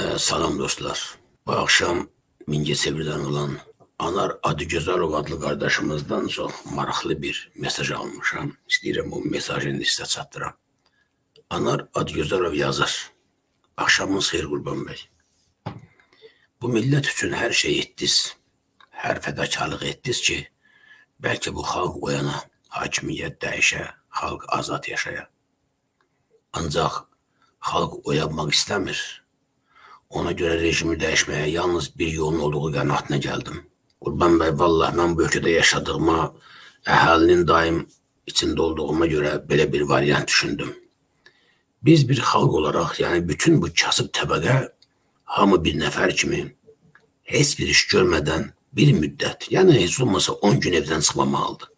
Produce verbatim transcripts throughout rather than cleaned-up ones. Ee, salam dostlar. Bu akşam Mingəçevirdən olan Anar Adıgözəlov adlı kardeşimizden çok maraqlı bir mesaj almışam. İstəyirəm bu mesajını sizə çatdıram. Anar Adıgözəlov yazır. Akşamınız xeyir Qurban bəy. Bu millet için her şey etdiniz. Her fedakarlıq etdiniz ki, belki bu xalq oyana, hakimiyyət dəyişə, xalq azad yaşaya. Ancaq xalq oyanmaq istəmir. Ona göre rejimi dəyişməyə yalnız bir yolun olduğu qənaətinə gəldim. Qurban bəy, vallahi mən bu ölkədə yaşadığıma, əhalinin daim içində olduğuma göre belə bir variant düşündüm. Biz bir xalq olarak, yani bütün bu kasıb təbəqə hamı bir nəfər kimi heç bir iş görmədən bir müddət, yani heç olmasa on gün evden çıxmamalıdır.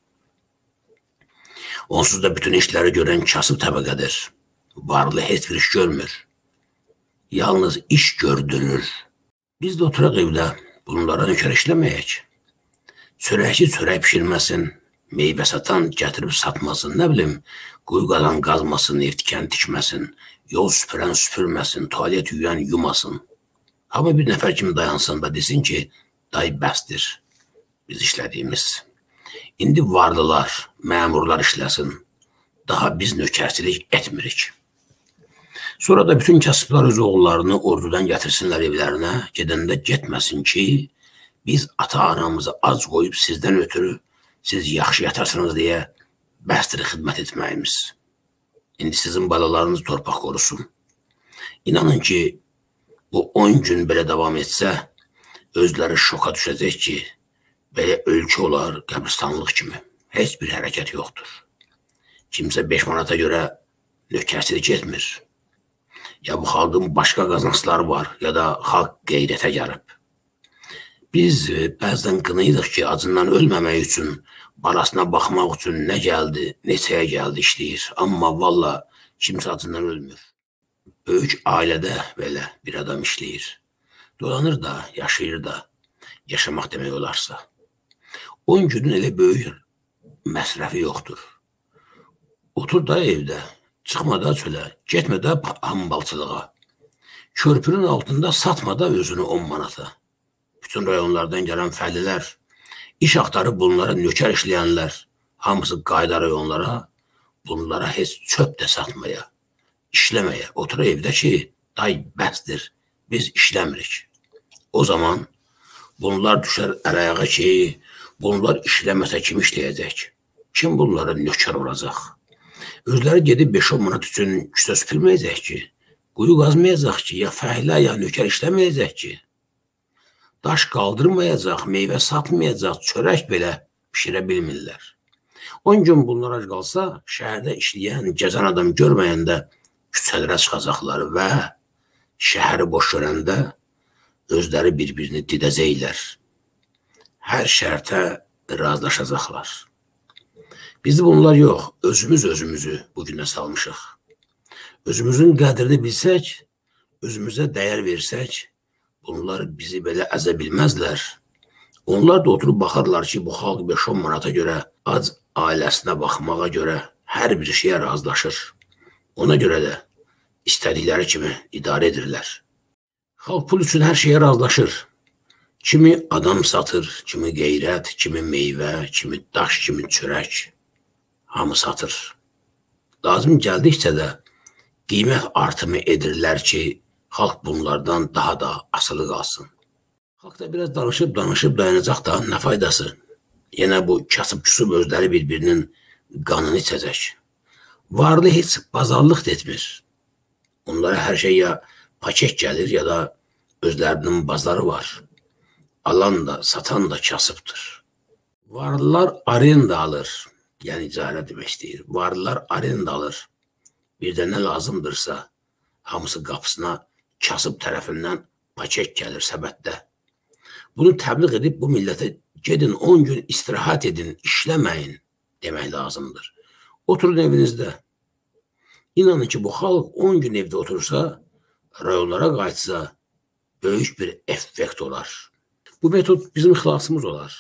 Onsuz da bütün işleri gören kasıb təbəqədir. Varlı heç bir iş görmür. Yalnız iş gördürür. Biz de oturaq evdə bunlara nökər işləməyək. Çörəkçi çörək pişirməsin, meyvə satan gətirib satmasın, nə bilim, quyu qazan qazmasın, evtikən tikməsin, yol süpürən süpürməsin, tualet yüyən yumasın. Amma bir nəfər kimi dayansın da desin ki, day bəsdir biz işlədiyimiz. İndi varlılar, məmurlar işləsin. Daha biz nökərçilik etmirik. Sonra da bütün kasıblar öz oğullarını ordudan getirsinler evlerine. Gedəndə getməsin ki, biz ata-anamızı az qoyub sizdən ötürü, siz yaxşı yatarsınız deyə bəsdir xidmət etməyimiz. İndi sizin balalarınız torpaq qorusun. İnanın ki, bu on gün belə davam etsə, özləri şoka düşəcək ki, belə ölkə olar qəbristanlıq kimi. Heç bir hərəkət yoxdur. Kimsə beş manata görə nökərçilik etmir. Ya bu xalqın başqa qazancları var, ya da xalq qeyrətə gəlib. Biz bəzən qınıyırıq ki, acından ölməmək üçün, balasına baxmaq üçün nə gəldi, neçəyə gəldi işləyir. Amma valla kimsə acından ölmür. Böyük ailədə belə bir adam işləyir. Dolanır da, yaşayır da, yaşamaq demək olarsa. on günün elə böyük məsrəfi yoxdur. Otur da evdə, çıxma da çölə, getmə də hambalçılığa. Körpünün altında satma da özünü on manata. Bütün rayonlardan gələn fəllilər, iş axtarıb bunlara nökər işləyənlər, hamısı qayda rayonlara, bunlara heç çöp də satmaya, işləməyə. Otur evdə ki, day bəsdir, biz işləmirik. O zaman bunlar düşər əl-ayağa ki, bunlar işləməsə kim işləyəcək? Kim bunlara nökər olacaq? Özləri gedib beş on manat üçün küsə süpürməyəcək ki, quyu qazmayacaq ki, ya fəhlə, ya nökər işləməyəcək ki, daş qaldırmayacaq, meyvə satmayacaq, çörək belə pişirə bilmirlər. on gün bunlara qalsa, şəhərdə işləyən, gəzən adam görməyəndə küçələrə çıxacaqlar və şəhəri boş görəndə özləri bir-birini didəcəklər. Hər şərtə razılaşacaqlar. Biz bunlar yox, özümüz özümüzü bugünə salmışıq. Özümüzün qədrini bilsək, özümüzə dəyər versək, bunlar bizi belə əzə bilməzlər. Onlar da oturub baxarlar ki, bu xalq beş on manata görə, ac ailəsinə baxmağa görə hər bir şeyə razılaşır. Ona görə də istədikləri kimi idarə edirlər. Xalq pul üçün hər şeyə razılaşır. Kimi adam satır, kimi qeyrət, kimi meyvə, kimi daş, kimi çörək. Hamı satır. Lazım gəldikcə də qiymət artımı edirlər ki, xalq bunlardan daha da asılı qalsın. Xalq da biraz danışıb, danışıb dayanacaq da nə faydası? Yenə bu kasıb-küsub özləri bir-birinin qanını içəcək. Varlı heç bazarlıq da etmir. Onlara hər şey ya paket gəlir, ya da özlərinin bazarı var. Alan da, satan da kasıbdır. Varlılar arenda alır. Yani icara demek istəyir. Varlılar arenda alır. Bir de ne lazımdırsa, hamısı qapısına kasıb tərəfindən paket gəlir səbətdə. Bunu təbliğ edib bu millete gedin on gün istirahat edin, işləməyin demək lazımdır. Oturun evinizdə. İnanın ki, bu xalq on gün evdə otursa, rayonlara qayıtsa, böyük bir effekt olar. Bu metod bizim xilasımız olar.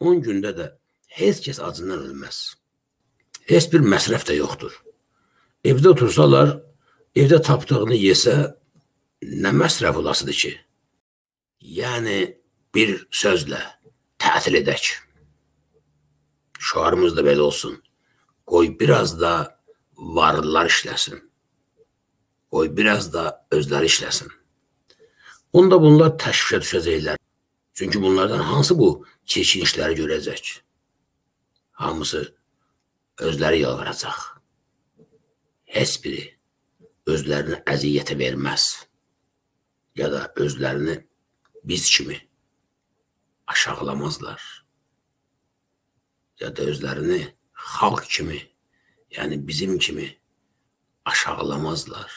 on gündə də heç kəs acından ölməz. Heç bir məsrəf də yoxdur. Evdə otursalar, evdə tapdığını yesə, nə məsrəf olasıdır ki? Yəni, bir sözlə tətil edək. Şuarımız da belə olsun. Qoy biraz da varlılar işləsin. Qoy biraz da özləri işləsin. Onda bunlar təşvişə düşəcəklər. Çünki bunlardan hansı bu çirkin işləri görəcək? Hamısı özləri yalvaracaq. Heç biri özlərini əziyyətə verməz. Ya da özlərini biz kimi aşağılamazlar. Ya da özlərini xalq kimi, yəni bizim kimi aşağılamazlar.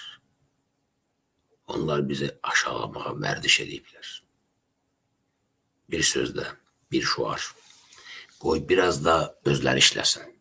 Onlar bizi aşağılamağa vərdiş ediblər. Bir sözlə, bir şuar. Qoy biraz da özləri işləsin.